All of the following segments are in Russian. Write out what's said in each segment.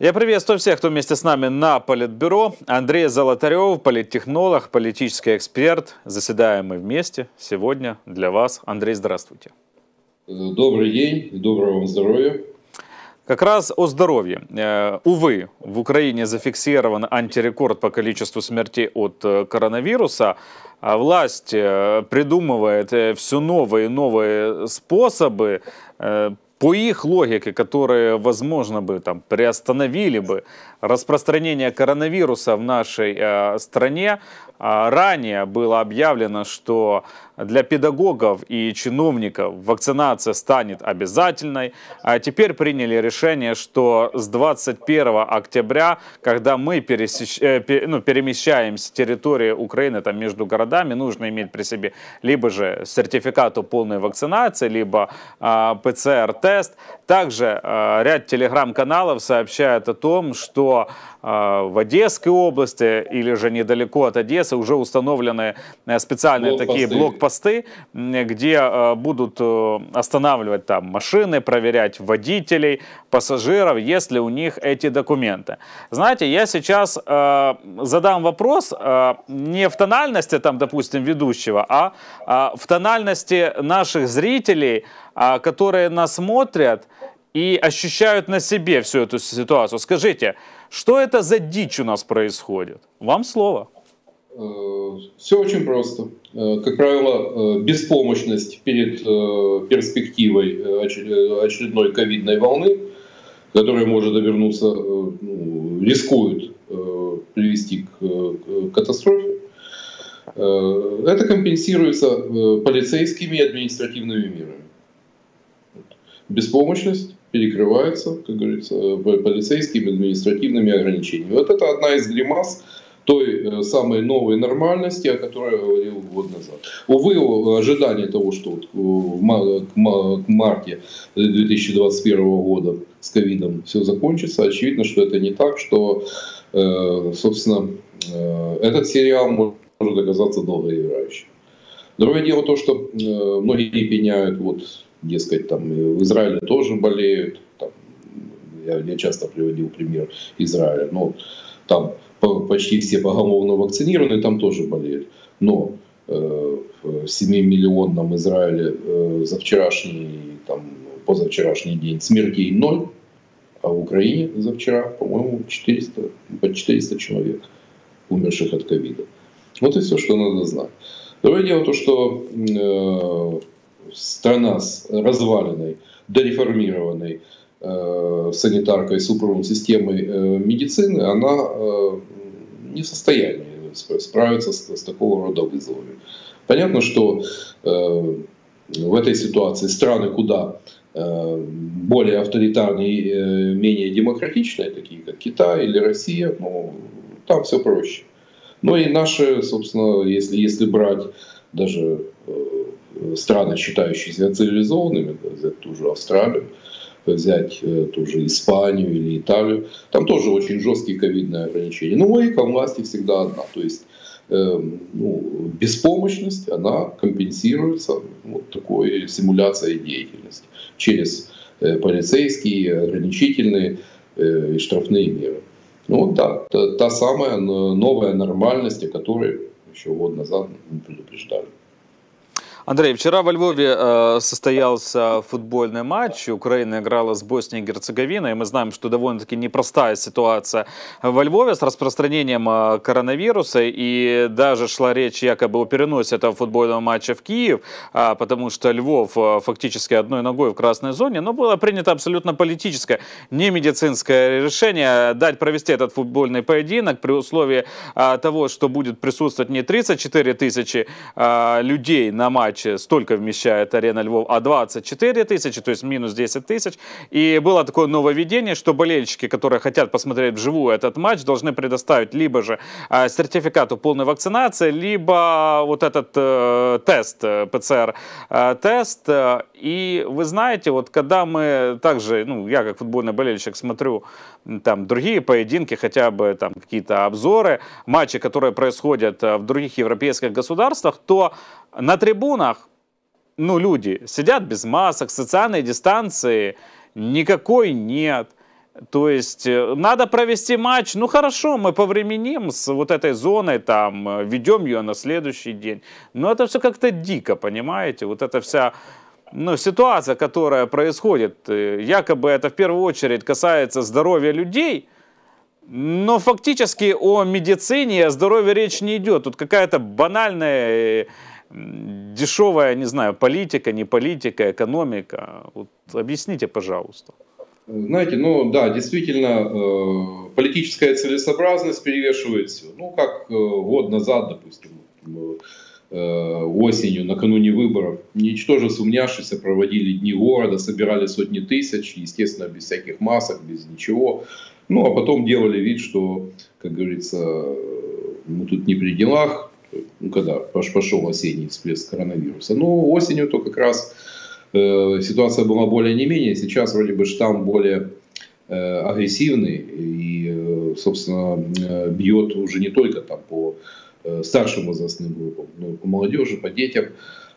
Я приветствую всех, кто вместе с нами на Политбюро. Андрей Золотарев, политтехнолог, политический эксперт. Заседаем мы вместе сегодня для вас. Андрей, здравствуйте. Добрый день и доброго вам здоровья. Как раз о здоровье. Увы, в Украине зафиксирован антирекорд по количеству смертей от коронавируса. А власть придумывает все новые и новые способы, по их логике, которые, возможно, бы там приостановили бы распространение коронавируса в нашей стране. Ранее было объявлено, что для педагогов и чиновников вакцинация станет обязательной. А теперь приняли решение, что с 21 октября, когда мы перемещаемся с территории Украины там, между городами, нужно иметь при себе либо же сертификат о полной вакцинации, либо ПЦР-тест. Также ряд телеграм-каналов сообщает о том, что в Одесской области или же недалеко от Одессы уже установлены специальные блокпосты, где будут останавливать там машины, проверять водителей, пассажиров, если у них эти документы. Знаете, я сейчас задам вопрос не в тональности, там, допустим, ведущего, а в тональности наших зрителей, которые нас смотрят и ощущают на себе всю эту ситуацию. Скажите, что это за дичь у нас происходит? Вам слово. Все очень просто. Как правило, беспомощность перед перспективой очередной ковидной волны, которая может обернуться, рискует привести к катастрофе, это компенсируется полицейскими и административными мерами. Беспомощность перекрывается, как говорится, полицейскими административными ограничениями. Вот это одна из гримас той самой новой нормальности, о которой я говорил год назад. Увы, ожидание того, что к марте 2021 года с ковидом все закончится, очевидно, что это не так, что, собственно, этот сериал может оказаться долгоиграющим. Другое дело то, что многие пеняют, вот, дескать, там, в Израиле тоже болеют. Там, я часто приводил пример Израиля, но там почти все поголовно вакцинированы, там тоже болеют. Но в 7-миллионном Израиле за вчерашний, там, позавчерашний день смертей 0, а в Украине за вчера, по-моему, 400 человек, умерших от ковида. Вот и все, что надо знать. Другое дело то, что страна с разваленной, дореформированной санитаркой, супроводной системой медицины, она не в состоянии справиться с такого рода вызовами. Понятно, что в этой ситуации страны, куда более авторитарные, менее демократичные, такие как Китай или Россия, ну, там все проще. Ну и наши, собственно, если брать даже страны, считающиеся цивилизованными, взять ту же Австралию, взять ту же Испанию или Италию, там тоже очень жесткие ковидные ограничения. Но логика власти всегда одна. То есть беспомощность, она компенсируется вот такой симуляцией деятельности через полицейские, ограничительные и штрафные меры. Ну вот да, та самая новая нормальность, о которой еще год назад мы предупреждали. Андрей, вчера во Львове состоялся футбольный матч, Украина играла с Боснией и Герцеговиной, и мы знаем, что довольно-таки непростая ситуация во Львове с распространением коронавируса, и даже шла речь якобы о переносе этого футбольного матча в Киев, потому что Львов фактически одной ногой в красной зоне, но было принято абсолютно политическое, не медицинское решение дать провести этот футбольный поединок при условии того, что будет присутствовать не 34 тысячи людей на матче, столько вмещает арена Львов, а 24 тысячи, то есть минус 10 тысяч. И было такое нововведение, что болельщики, которые хотят посмотреть вживую этот матч, должны предоставить либо же сертификат о полной вакцинации, либо вот этот тест, ПЦР-тест. И вы знаете, вот когда мы также, ну, я как футбольный болельщик смотрю там другие поединки, хотя бы там какие-то обзоры, матчи, которые происходят в других европейских государствах, то на трибунах, ну, люди сидят без масок, социальной дистанции никакой нет. То есть надо провести матч, ну хорошо, мы повременим с вот этой зоной, там, ведем ее на следующий день. Но это все как-то дико, понимаете, вот эта вся... Ну, ситуация, которая происходит, якобы это в первую очередь касается здоровья людей, но фактически о медицине и о здоровье речь не идет. Тут какая-то банальная, дешевая, не знаю, политика, не политика, экономика. Вот объясните, пожалуйста. Знаете, ну да, действительно, политическая целесообразность перевешивает все. Ну, как год назад, допустим, осенью, накануне выборов, ничтоже сумняшися, проводили дни города, собирали сотни тысяч, естественно, без всяких масок, без ничего. Ну, а потом делали вид, что, как говорится, мы тут не при делах, ну, когда пошел осенний всплеск коронавируса. Но осенью-то как раз ситуация была более не менее. Сейчас вроде бы штамм более агрессивный и, собственно, бьет уже не только там по старшим возрастным группам, ну, по молодежи, по детям.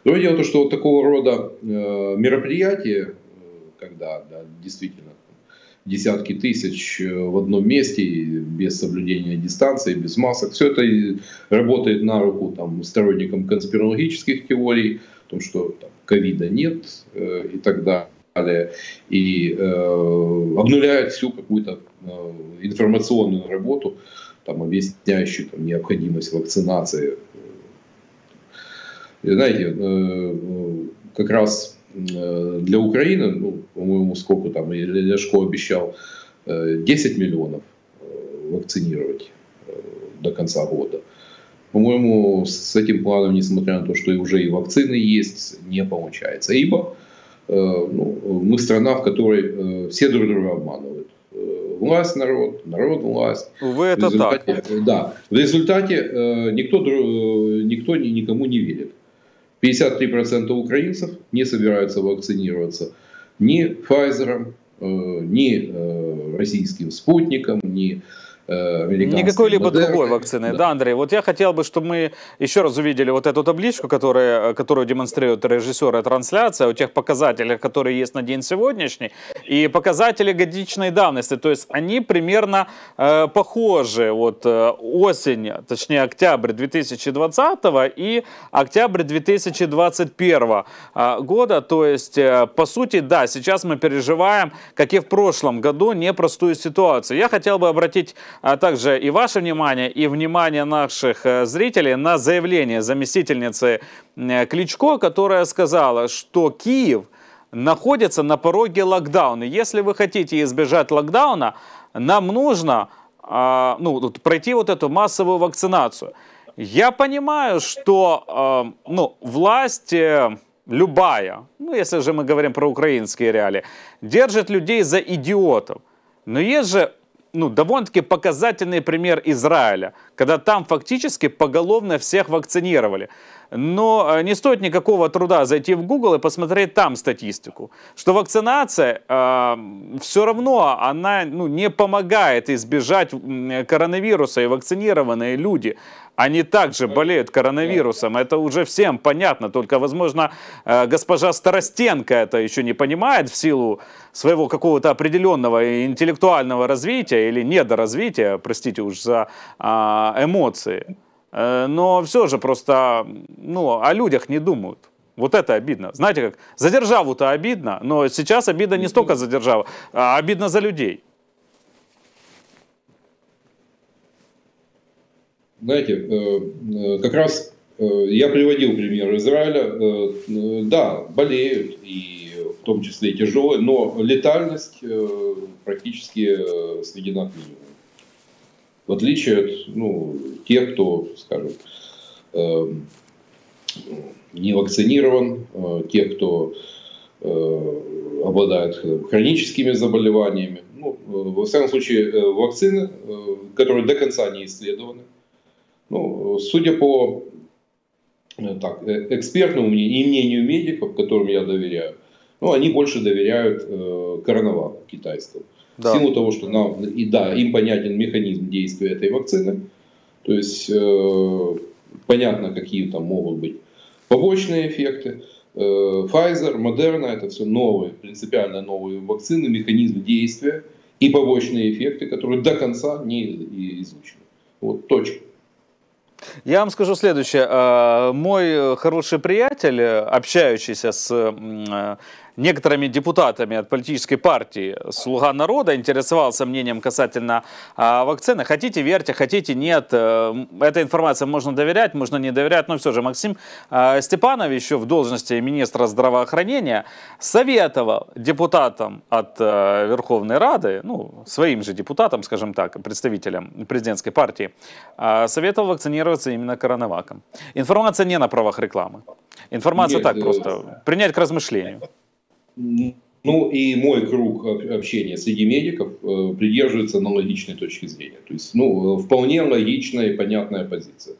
Другое дело, что вот такого рода мероприятия, когда да, действительно десятки тысяч в одном месте, без соблюдения дистанции, без масок, все это работает на руку там, сторонникам конспирологических теорий, о том, что ковида нет и так далее. И обнуляет всю какую-то информационную работу, там, объясняющую там, необходимость вакцинации. И, знаете, как раз для Украины, ну, по-моему, сколько там, Ляшко обещал 10 миллионов вакцинировать до конца года. По-моему, с этим планом, несмотря на то, что уже и вакцины есть, не получается. Ибо ну, мы страна, в которой все друг друга обманывают. Власть, народ, народ, власть. Увы, это в результате, так. Да, в результате никто никому не верит. 53% украинцев не собираются вакцинироваться ни Pfizer, ни российским спутником, ни... Никакой-либо другой вакцины. Да. Да, Андрей, вот я хотел бы, чтобы мы еще раз увидели вот эту табличку, которую демонстрирует режиссеры трансляции, о тех показателях, которые есть на день сегодняшний, и показатели годичной давности. То есть они примерно похожи. Вот осень, точнее октябрь 2020 и октябрь 2021 года. То есть, по сути, да, сейчас мы переживаем, как и в прошлом году, непростую ситуацию. Я хотел бы обратить а также и ваше внимание, и внимание наших зрителей на заявление заместительницы Кличко, которая сказала, что Киев находится на пороге локдауна. Если вы хотите избежать локдауна, нам нужно пройти вот эту массовую вакцинацию. Я понимаю, что власть... любая, если же мы говорим про украинские реалии, держит людей за идиотов. Но есть же... Ну, довольно-таки показательный пример Израиля, когда там фактически поголовно всех вакцинировали. Но не стоит никакого труда зайти в Google и посмотреть там статистику, что вакцинация все равно она не помогает избежать коронавируса, и вакцинированные люди, они также болеют коронавирусом, это уже всем понятно, только, возможно, госпожа Старостенко это еще не понимает в силу своего какого-то определенного интеллектуального развития или недоразвития, простите уж за эмоции, но все же просто о людях не думают. Вот это обидно. Знаете как, за державу-то обидно, но сейчас обидно не столько за державу, а обидно за людей. Знаете, как раз я приводил пример Израиля. Да, болеют, и в том числе и тяжелые, но летальность практически среди нас минимум. В отличие от тех, кто, скажем, не вакцинирован, тех, кто обладает хроническими заболеваниями. Ну, во всяком случае, вакцины, которые до конца не исследованы. Ну, судя по экспертному мнению медиков, которым я доверяю, они больше доверяют коронавирусу китайскому. Да. В силу того, что нам, им понятен механизм действия этой вакцины, то есть понятно, какие там могут быть побочные эффекты. Pfizer, Moderna, это все новые, принципиально новые вакцины, механизм действия. и побочные эффекты, которые до конца не изучены. Вот, точка. Я вам скажу следующее. Мой хороший приятель, общающийся с некоторыми депутатами от политической партии «Слуга народа», интересовался мнением касательно вакцины. Хотите, верьте, хотите, нет. Эта информация можно доверять, можно не доверять. Но все же Максим Степанович, еще в должности министра здравоохранения, советовал депутатам от Верховной Рады, ну, своим же депутатам, скажем так, представителям президентской партии, советовал вакцинироваться именно коронаваком. Информация не на правах рекламы. Информация нет, так просто. Принять к размышлению. Ну и мой круг общения среди медиков придерживается аналогичной точки зрения. То есть, ну, вполне логичная и понятная позиция.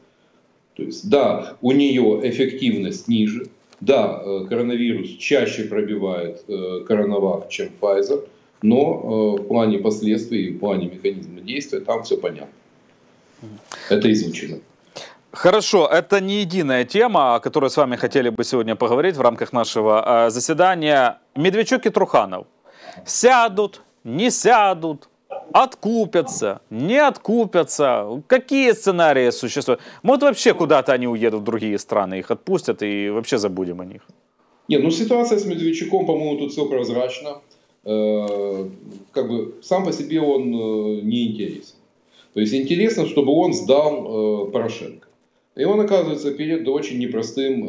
То есть, да, у нее эффективность ниже. Да, коронавирус чаще пробивает коронавак, чем Pfizer. Но в плане последствий, в плане механизма действия там все понятно. Это изучено. Хорошо, это не единая тема, о которой с вами хотели бы сегодня поговорить в рамках нашего заседания. Медведчук и Труханов сядут, не сядут, откупятся, не откупятся. Какие сценарии существуют? Может, вообще куда-то они уедут в другие страны, их отпустят и вообще забудем о них? Нет, ну ситуация с Медведчуком, по-моему, тут все прозрачно. Как бы сам по себе он не интересен. То есть интересно, чтобы он сдал Порошенко. И он оказывается перед очень непростым,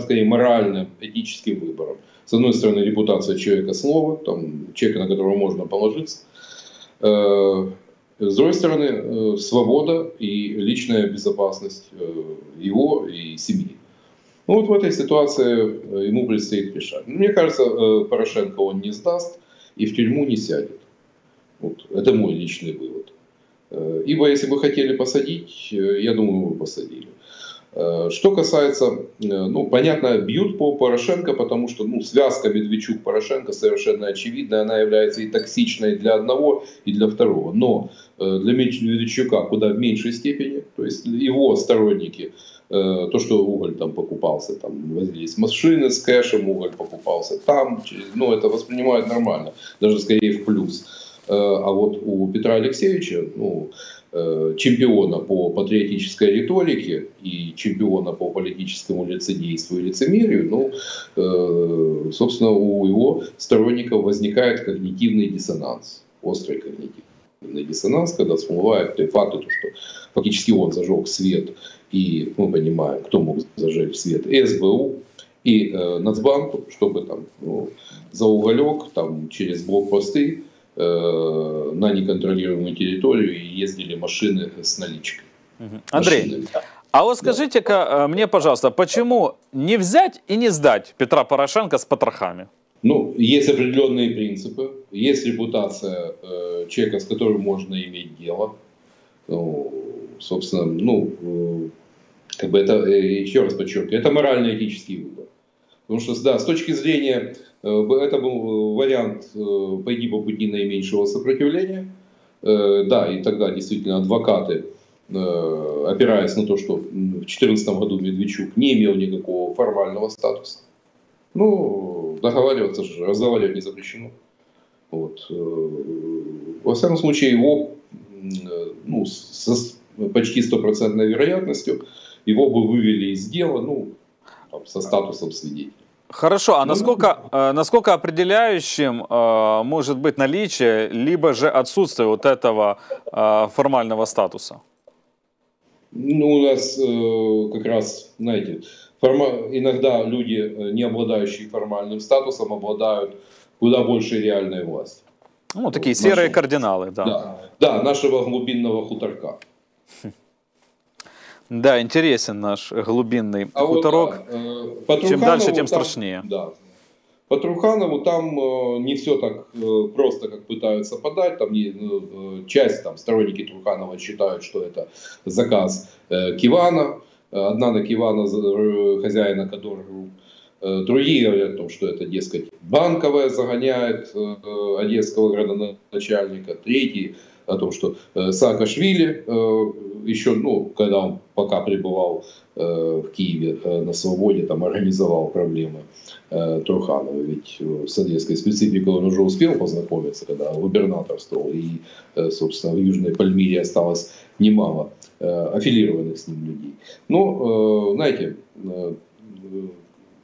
скорее, моральным, этическим выбором. С одной стороны, репутация человека слова, там, человека, на которого можно положиться. С другой стороны, свобода и личная безопасность его и семьи. Ну, вот в этой ситуации ему предстоит решать. Мне кажется, Порошенко он не сдаст и в тюрьму не сядет. Вот. Это мой личный вывод. Ибо если бы хотели посадить, я думаю, вы посадили. Что касается, ну, понятно, бьют по Порошенко, потому что, ну, связка Медведчук-Порошенко совершенно очевидна, она является и токсичной для одного, и для второго. Но для Медведчука куда в меньшей степени, то есть его сторонники, то, что уголь там покупался, там возились машины с кэшем, уголь покупался там, ну, это воспринимают нормально, даже скорее в плюс. А вот у Петра Алексеевича, ну, чемпиона по патриотической риторике и чемпиона по политическому лицедейству и лицемерию, ну, собственно, у его сторонников возникает когнитивный диссонанс, острый когнитивный диссонанс, когда смывает те факты, что фактически он зажег свет, и мы понимаем, кто мог зажечь свет, СБУ и Нацбанк, чтобы там, ну, за уголек, там, через блокпосты на неконтролируемую территорию и ездили машины с наличкой. Андрей, машины. А вот скажите-ка, да, мне, пожалуйста, почему не взять и не сдать Петра Порошенко с потрохами? Ну, есть определенные принципы, есть репутация человека, с которым можно иметь дело. Ну, собственно, ну, как бы это, еще раз подчеркиваю, это морально-этический выбор. Потому что, да, с точки зрения, это был вариант «пойди по пути наименьшего сопротивления». Да, и тогда действительно адвокаты, опираясь на то, что в 2014 году Медведчук не имел никакого формального статуса. Ну, договариваться же, разговаривать не запрещено. Вот. Во всяком случае, его, ну, с почти 100% вероятностью, его бы вывели из дела, ну, со статусом свидетеля. Хорошо, а насколько определяющим может быть наличие, либо же отсутствие вот этого формального статуса? Ну, у нас как раз, знаете, иногда люди, не обладающие формальным статусом, обладают куда больше реальной власти. Ну, такие вот, серые кардиналы, да. Да, нашего глубинного хуторка. Да, интересен наш глубинный хуторок. Вот, да, чем дальше, тем страшнее. Там, да. По Труханову там не все так просто, как пытаются подать. Там часть, там, сторонники Труханова считают, что это заказ Кивана. Одна на Кивана, хозяина которого. Другие говорят о том, что это, дескать, Банковая загоняет одесского градоначальника. Третий о том, что Саакашвили еще, ну, когда он пока пребывал в Киеве на свободе, там организовал проблемы Труханова. Ведь с советской спецификой он уже успел познакомиться, когда губернатор стал. И, собственно, в Южной Пальмире осталось немало аффилированных с ним людей. Но, знаете,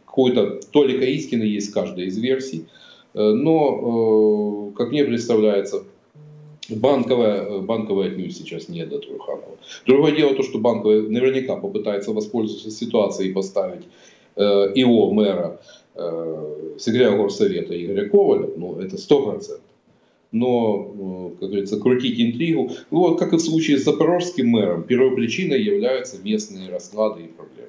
какой-то толика истины есть в каждой из версий. Но, как мне представляется, Банковая отнюдь сейчас не до Труханова. Другое дело то, что Банковая наверняка попытается воспользоваться ситуацией и поставить его, мэра, секретаря горсовета Игоря Коваля. Ну, это 100%. Но, как говорится, крутить интригу. Ну, вот, как и в случае с запорожским мэром, первой причиной являются местные расклады и проблемы.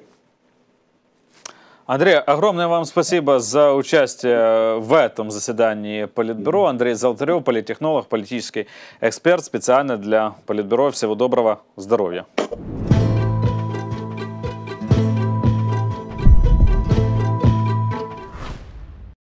Андрей, огромное вам спасибо за участие в этом заседании Политбюро. Андрей Золотарев, политтехнолог, политический эксперт, специально для Политбюро. Всего доброго, здоровья.